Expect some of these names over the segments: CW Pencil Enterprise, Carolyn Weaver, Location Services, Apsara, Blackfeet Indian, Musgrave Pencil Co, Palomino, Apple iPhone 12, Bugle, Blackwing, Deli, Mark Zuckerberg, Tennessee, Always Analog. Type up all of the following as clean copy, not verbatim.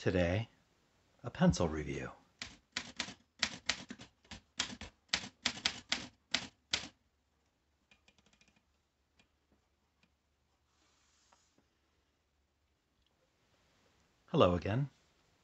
Today, a pencil review. Hello again.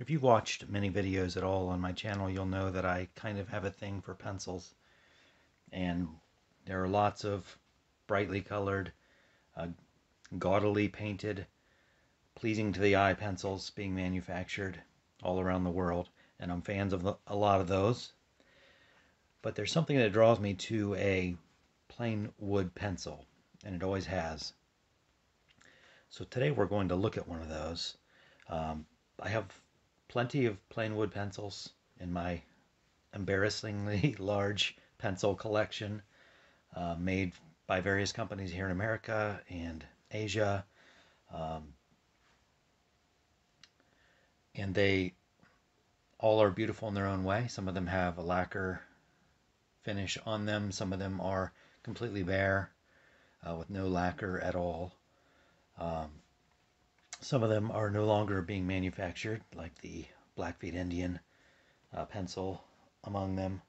If you've watched many videos at all on my channel, you'll know that I kind of have a thing for pencils. And there are lots of brightly colored, gaudily painted, pleasing to the eye pencils being manufactured all around the world, and I'm fans of a lot of those. But there's something that draws me to a plain wood pencil, and it always has. So today we're going to look at one of those. I have plenty of plain wood pencils in my embarrassingly large pencil collection, made by various companies here in America and Asia. And they all are beautiful in their own way. Some of them have a lacquer finish on them. Some of them are completely bare, with no lacquer at all. Some of them are no longer being manufactured, like the Blackfeet Indian pencil among them.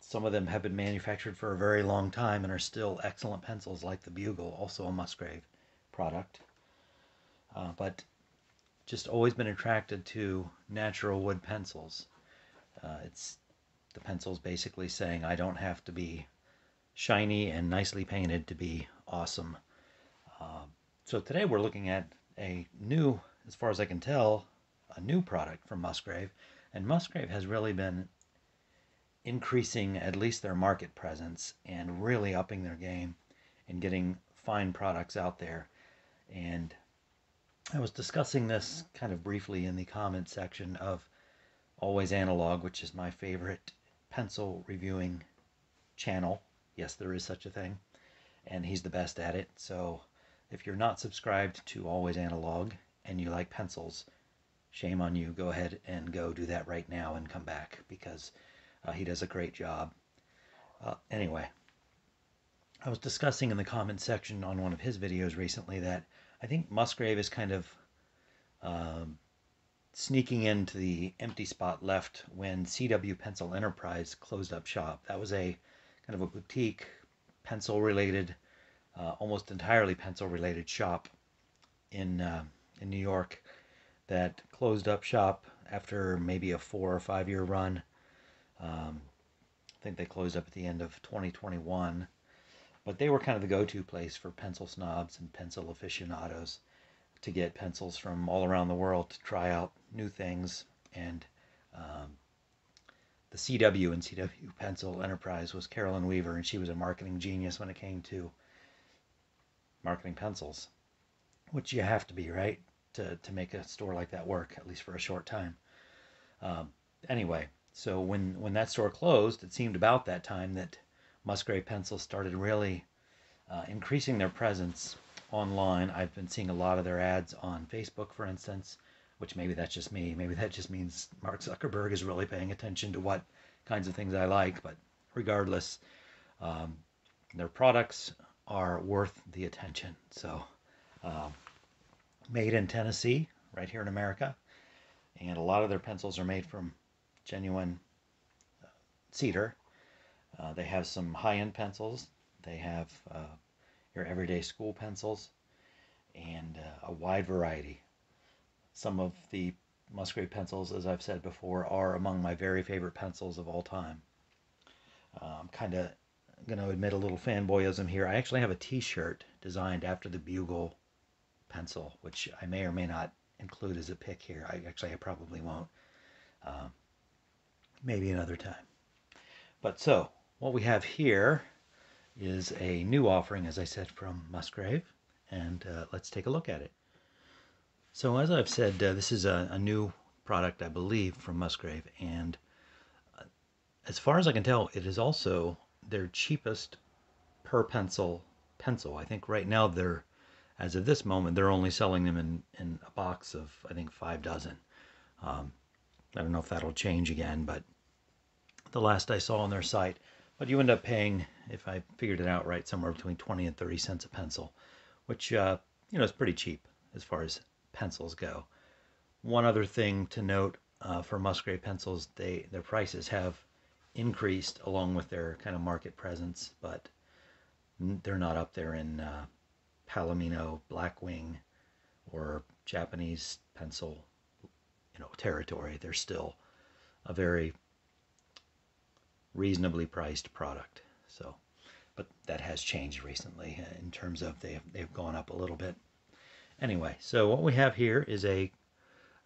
Some of them have been manufactured for a very long time and are still excellent pencils, like the Bugle, also a Musgrave product. But just always been attracted to natural wood pencils. It's the pencil's basically saying I don't have to be shiny and nicely painted to be awesome. So today we're looking at a new, as far as I can tell, a new product from Musgrave. And Musgrave has really been increasing at least their market presence and really upping their game and getting fine products out there. And I was discussing this kind of briefly in the comment section of Always Analog, which is my favorite pencil reviewing channel. Yes, there is such a thing, and he's the best at it. So if you're not subscribed to Always Analog and you like pencils, shame on you. Go ahead and go do that right now and come back, because he does a great job. Anyway, I was discussing in the comment section on one of his videos recently that I think Musgrave is kind of sneaking into the empty spot left when CW Pencil Enterprise closed up shop. That was a kind of a boutique, pencil-related, almost entirely pencil-related shop in New York that closed up shop after maybe a 4 or 5 year run. I think they closed up at the end of 2021. But they were kind of the go-to place for pencil snobs and pencil aficionados to get pencils from all around the world to try out new things. And the CW and CW Pencil Enterprise was Carolyn Weaver, and she was a marketing genius when it came to marketing pencils, which you have to be, right, to make a store like that work, at least for a short time. Anyway, so when that store closed, it seemed about that time that Musgrave pencils started really increasing their presence online. I've been seeing a lot of their ads on Facebook, for instance, which maybe that's just me. Maybe that just means Mark Zuckerberg is really paying attention to what kinds of things I like. But regardless, their products are worth the attention. So made in Tennessee, right here in America. And a lot of their pencils are made from genuine cedar. They have some high-end pencils. They have your everyday school pencils and a wide variety. Some of the Musgrave pencils, as I've said before, are among my very favorite pencils of all time. I'm kind of going to admit a little fanboyism here. I actually have a t-shirt designed after the Bugle pencil, which I may or may not include as a pic here. I probably won't. Maybe another time. But so, what we have here is a new offering, as I said, from Musgrave, and let's take a look at it. So as I've said, this is a new product, I believe, from Musgrave, and as far as I can tell, it is also their cheapest per pencil pencil. I think right now they're, as of this moment, they're only selling them in a box of, I think, 5 dozen. I don't know if that'll change again, but the last I saw on their site, but you end up paying, if I figured it out right, somewhere between 20 and 30 cents a pencil, which, you know, is pretty cheap as far as pencils go. One other thing to note for Musgrave pencils, their prices have increased along with their kind of market presence, but they're not up there in Palomino, Blackwing, or Japanese pencil, territory. They're still a very reasonably priced product. So, but that has changed recently in terms of they've gone up a little bit. Anyway, so what we have here is a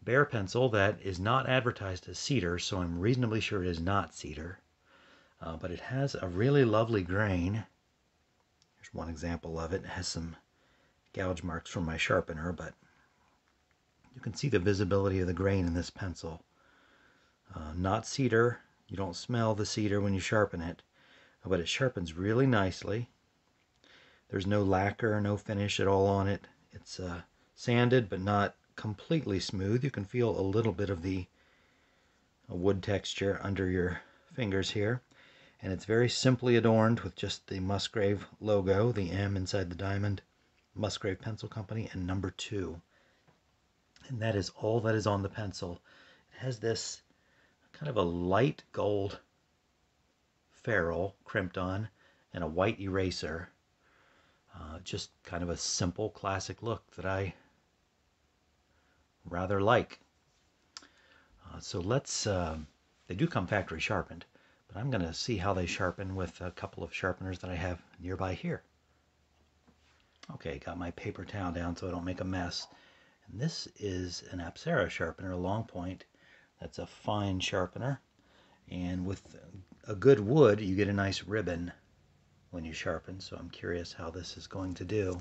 Bear pencil that is not advertised as cedar, so I'm reasonably sure it is not cedar, but it has a really lovely grain. Here's one example of it. It has some gouge marks from my sharpener, but you can see the visibility of the grain in this pencil. Not cedar. You don't smell the cedar when you sharpen it, but it sharpens really nicely. There's no lacquer, no finish at all on it. It's sanded, but not completely smooth. You can feel a little bit of the wood texture under your fingers here, and it's very simply adorned with just the Musgrave logo, the M inside the diamond, Musgrave Pencil Company, and number 2, and that is all that is on the pencil. It has this kind of a light gold ferrule crimped on and a white eraser, just kind of a simple classic look that I rather like. So let's, they do come factory sharpened, but I'm going to see how they sharpen with a couple of sharpeners that I have nearby here. Okay, got my paper towel down so I don't make a mess. And this is an Apsara sharpener, a long point. That's a fine sharpener. And with a good wood, you get a nice ribbon when you sharpen. So I'm curious how this is going to do.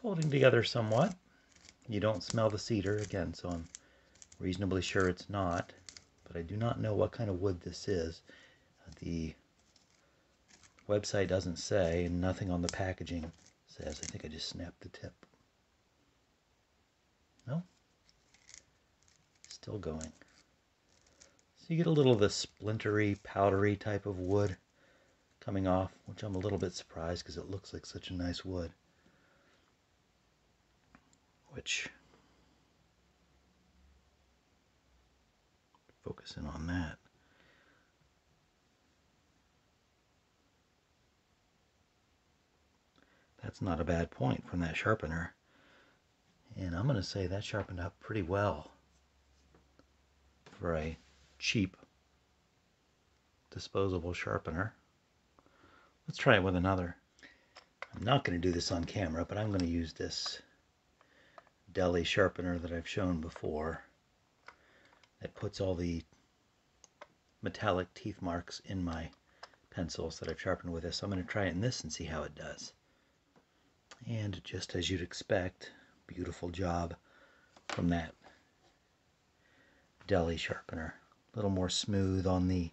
Holding together somewhat. You don't smell the cedar again, so I'm reasonably sure it's not, but I do not know what kind of wood this is. The website doesn't say, and nothing on the packaging says. I think I just snapped the tip. No? Still going. So you get a little of the splintery, powdery type of wood coming off, which I'm a little bit surprised because it looks like such a nice wood. Which, focus in on that. That's not a bad point from that sharpener. And I'm going to say that sharpened up pretty well for a cheap disposable sharpener. Let's try it with another. I'm not going to do this on camera, but I'm going to use this Deli sharpener that I've shown before that puts all the metallic teeth marks in my pencils that I've sharpened with this. So I'm going to try it in this and see how it does. And just as you'd expect, beautiful job from that Deli sharpener. A little more smooth on the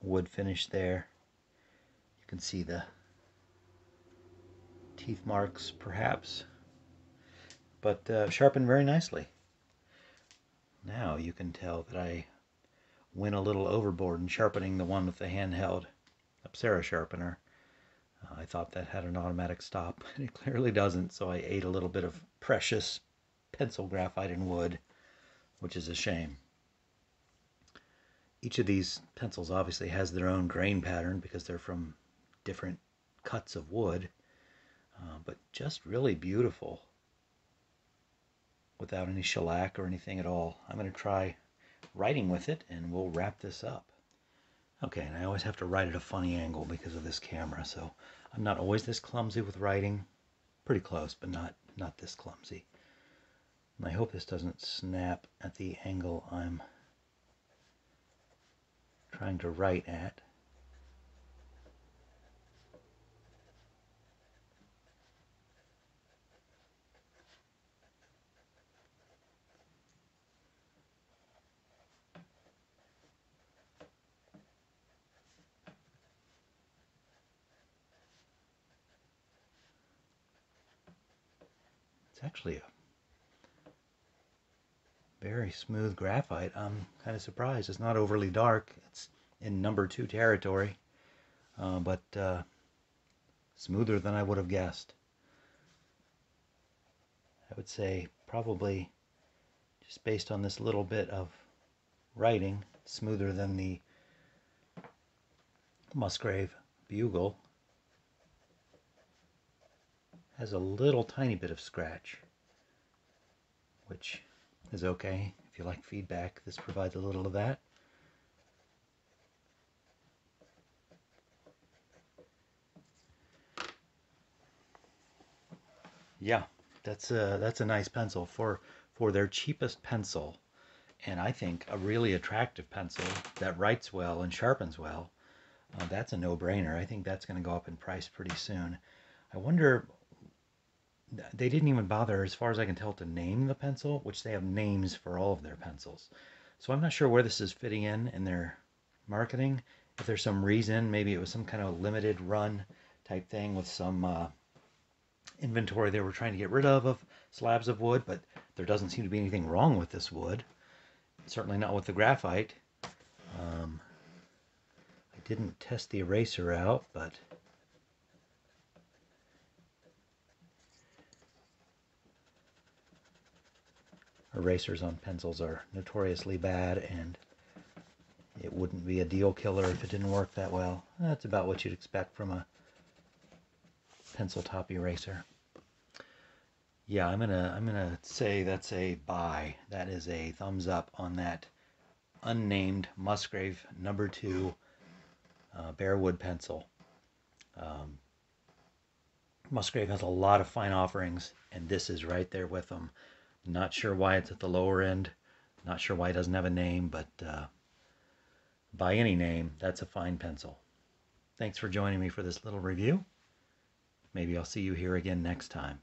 wood finish there. You can see the teeth marks perhaps, but sharpened very nicely. Now you can tell that I went a little overboard in sharpening the one with the handheld Apsara sharpener. I thought that had an automatic stop, and it clearly doesn't, so I ate a little bit of precious pencil graphite and wood, which is a shame. Each of these pencils obviously has their own grain pattern because they're from different cuts of wood, but just really beautiful, without any shellac or anything at all. I'm going to try writing with it and we'll wrap this up. Okay, and I always have to write at a funny angle because of this camera, so I'm not always this clumsy with writing. Pretty close, but not this clumsy. And I hope this doesn't snap at the angle I'm trying to write at. Actually a very smooth graphite. I'm kind of surprised it's not overly dark. It's in number 2 territory, but smoother than I would have guessed. I would say probably, just based on this little bit of writing, smoother than the Musgrave Bugle. Has a little tiny bit of scratch, which is okay. If you like feedback, this provides a little of that. Yeah, that's a nice pencil for their cheapest pencil, and I think a really attractive pencil that writes well and sharpens well. That's a no-brainer. I think that's going to go up in price pretty soon. I wonder, they didn't even bother, as far as I can tell, to name the pencil, which they have names for all of their pencils. So I'm not sure where this is fitting in their marketing. If there's some reason, maybe it was some kind of limited run type thing with some inventory they were trying to get rid of slabs of wood, but there doesn't seem to be anything wrong with this wood. Certainly not with the graphite. I didn't test the eraser out, but erasers on pencils are notoriously bad, and it wouldn't be a deal killer if it didn't work that well. That's about what you'd expect from a pencil top eraser. Yeah, I'm gonna say that's a buy. That is a thumbs up on that unnamed Musgrave No. 2 bare wood pencil. Musgrave has a lot of fine offerings, and this is right there with them. Not sure why it's at the lower end. Not sure why it doesn't have a name, but by any name, that's a fine pencil. Thanks for joining me for this little review. Maybe I'll see you here again next time.